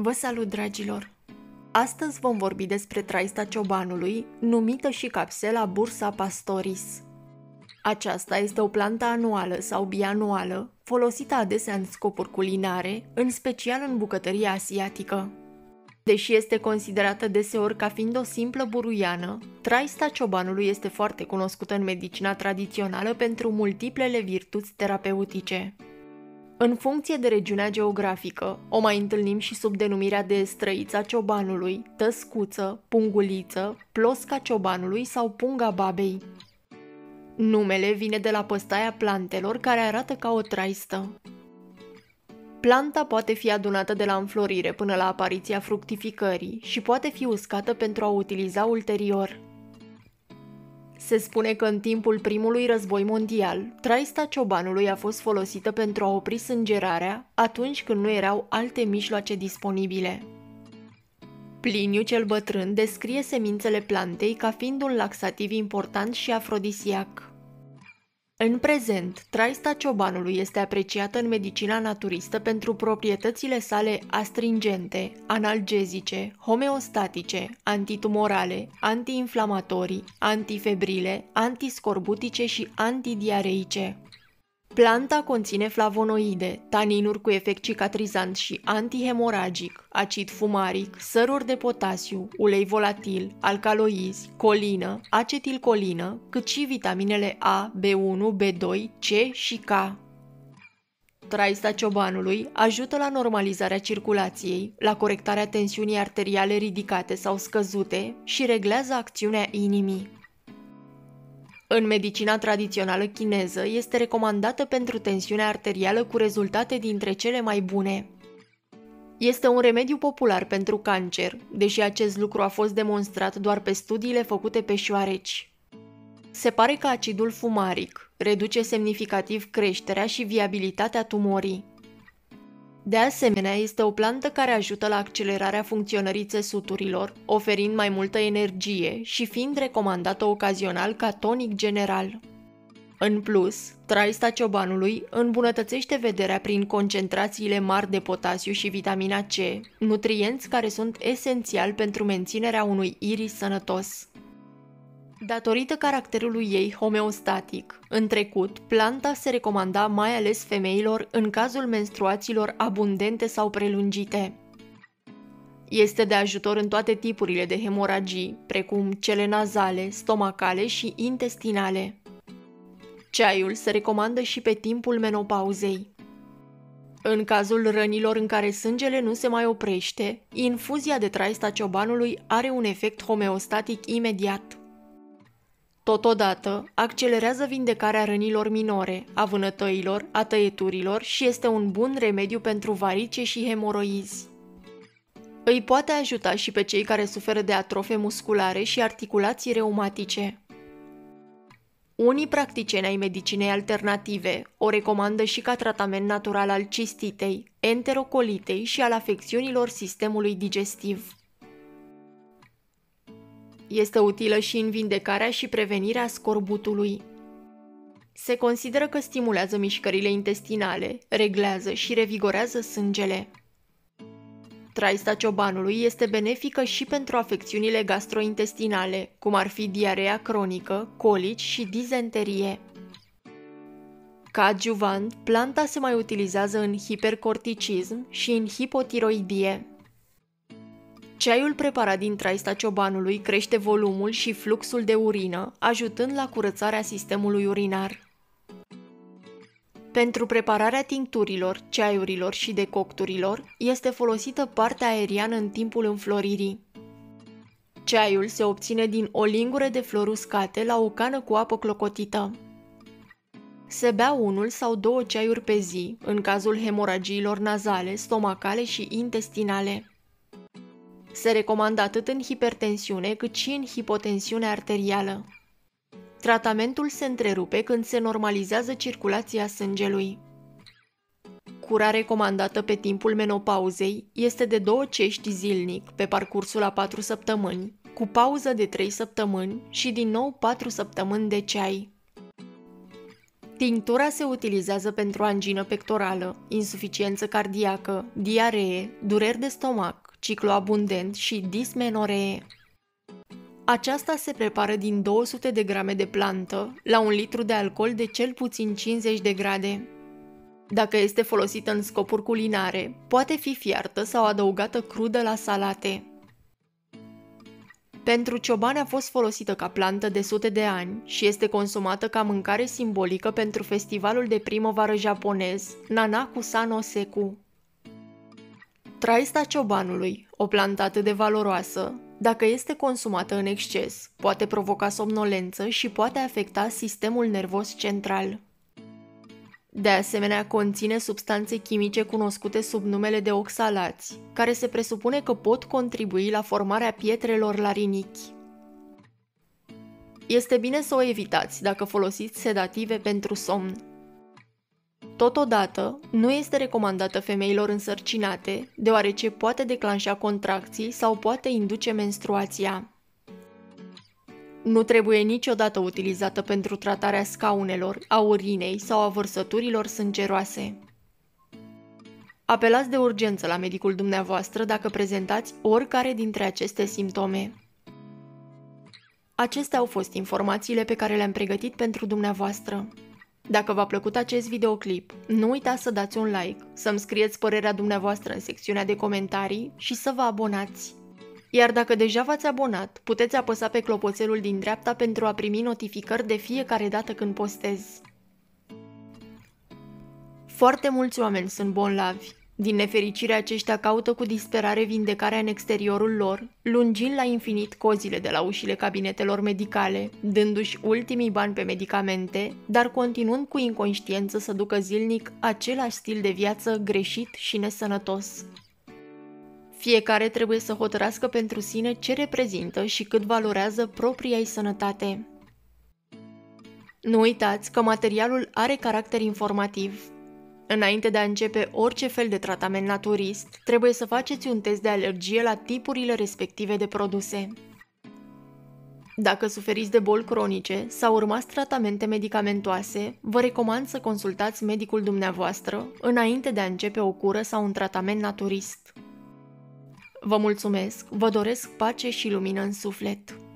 Vă salut, dragilor! Astăzi vom vorbi despre traista ciobanului, numită și capsela Bursa Pastoris. Aceasta este o plantă anuală sau bianuală, folosită adesea în scopuri culinare, în special în bucătăria asiatică. Deși este considerată deseori ca fiind o simplă buruiană, traista ciobanului este foarte cunoscută în medicina tradițională pentru multiplele virtuți terapeutice. În funcție de regiunea geografică, o mai întâlnim și sub denumirea de străița ciobanului, tăscuță, punguliță, plosca ciobanului sau punga babei. Numele vine de la păstaia plantelor care arată ca o traistă. Planta poate fi adunată de la înflorire până la apariția fructificării și poate fi uscată pentru a o utiliza ulterior. Se spune că în timpul primului război mondial, traista ciobanului a fost folosită pentru a opri sângerarea atunci când nu erau alte mijloace disponibile. Pliniu cel Bătrân descrie semințele plantei ca fiind un laxativ important și afrodisiac. În prezent, traista ciobanului este apreciată în medicina naturistă pentru proprietățile sale astringente, analgezice, homeostatice, antitumorale, antiinflamatorii, antifebrile, antiscorbutice și antidiareice. Planta conține flavonoide, taninuri cu efect cicatrizant și antihemoragic, acid fumaric, săruri de potasiu, ulei volatil, alcaloizi, colină, acetilcolină, cât și vitaminele A, B1, B2, C și K. Traista ciobanului ajută la normalizarea circulației, la corectarea tensiunii arteriale ridicate sau scăzute și reglează acțiunea inimii. În medicina tradițională chineză este recomandată pentru tensiunea arterială cu rezultate dintre cele mai bune. Este un remediu popular pentru cancer, deși acest lucru a fost demonstrat doar pe studiile făcute pe șoareci. Se pare că acidul fumaric reduce semnificativ creșterea și viabilitatea tumorii. De asemenea, este o plantă care ajută la accelerarea funcționării țesuturilor, oferind mai multă energie și fiind recomandată ocazional ca tonic general. În plus, traista ciobanului îmbunătățește vederea prin concentrațiile mari de potasiu și vitamina C, nutrienți care sunt esențiali pentru menținerea unui iris sănătos. Datorită caracterului ei homeostatic, în trecut, planta se recomanda mai ales femeilor în cazul menstruațiilor abundente sau prelungite. Este de ajutor în toate tipurile de hemoragii, precum cele nazale, stomacale și intestinale. Ceaiul se recomandă și pe timpul menopauzei. În cazul rănilor în care sângele nu se mai oprește, infuzia de traista ciobanului are un efect homeostatic imediat. Totodată, accelerează vindecarea rănilor minore, a vânătăilor, a tăieturilor și este un bun remediu pentru varice și hemoroizi. Îi poate ajuta și pe cei care suferă de atrofe musculare și articulații reumatice. Unii practicieni ai medicinei alternative o recomandă și ca tratament natural al cistitei, enterocolitei și al afecțiunilor sistemului digestiv. Este utilă și în vindecarea și prevenirea scorbutului. Se consideră că stimulează mișcările intestinale, reglează și revigorează sângele. Traista ciobanului este benefică și pentru afecțiunile gastrointestinale, cum ar fi diarea cronică, colici și dizenterie. Ca adjuvant, planta se mai utilizează în hipercorticism și în hipotiroidie. Ceaiul preparat din traista ciobanului crește volumul și fluxul de urină, ajutând la curățarea sistemului urinar. Pentru prepararea tincturilor, ceaiurilor și decocturilor, este folosită partea aeriană în timpul înfloririi. Ceaiul se obține din o lingură de flori uscate la o cană cu apă clocotită. Se bea 1 sau 2 ceaiuri pe zi, în cazul hemoragiilor nazale, stomacale și intestinale. Se recomandă atât în hipertensiune cât și în hipotensiune arterială. Tratamentul se întrerupe când se normalizează circulația sângelui. Cura recomandată pe timpul menopauzei este de 2 cești zilnic pe parcursul a 4 săptămâni, cu pauză de 3 săptămâni și din nou 4 săptămâni de ceai. Tinctura se utilizează pentru angină pectorală, insuficiență cardiacă, diaree, dureri de stomac, ciclu abundent și dismenoree. Aceasta se prepară din 200 de grame de plantă la 1 litru de alcool de cel puțin 50 de grade. Dacă este folosită în scopuri culinare, poate fi fiartă sau adăugată crudă la salate. Pentru ciobani a fost folosită ca plantă de sute de ani și este consumată ca mâncare simbolică pentru festivalul de primăvară japonez Nanakusa no Seku. Traista ciobanului, o plantă atât de valoroasă, dacă este consumată în exces, poate provoca somnolență și poate afecta sistemul nervos central. De asemenea, conține substanțe chimice cunoscute sub numele de oxalați, care se presupune că pot contribui la formarea pietrelor larinichi. Este bine să o evitați dacă folosiți sedative pentru somn. Totodată, nu este recomandată femeilor însărcinate, deoarece poate declanșa contracții sau poate induce menstruația. Nu trebuie niciodată utilizată pentru tratarea scaunelor, a urinei sau a vărsăturilor sângeroase. Apelați de urgență la medicul dumneavoastră dacă prezentați oricare dintre aceste simptome. Acestea au fost informațiile pe care le-am pregătit pentru dumneavoastră. Dacă v-a plăcut acest videoclip, nu uitați să dați un like, să-mi scrieți părerea dumneavoastră în secțiunea de comentarii și să vă abonați. Iar dacă deja v-ați abonat, puteți apăsa pe clopoțelul din dreapta pentru a primi notificări de fiecare dată când postez. Foarte mulți oameni sunt bolnavi. Din nefericire, aceștia caută cu disperare vindecarea în exteriorul lor, lungind la infinit cozile de la ușile cabinetelor medicale, dându-și ultimii bani pe medicamente, dar continuând cu inconștiență să ducă zilnic același stil de viață greșit și nesănătos. Fiecare trebuie să hotărască pentru sine ce reprezintă și cât valorează propria-i sănătate. Nu uitați că materialul are caracter informativ. Înainte de a începe orice fel de tratament naturist, trebuie să faceți un test de alergie la tipurile respective de produse. Dacă suferiți de boli cronice sau urmați tratamente medicamentoase, vă recomand să consultați medicul dumneavoastră înainte de a începe o cură sau un tratament naturist. Vă mulțumesc, vă doresc pace și lumină în suflet.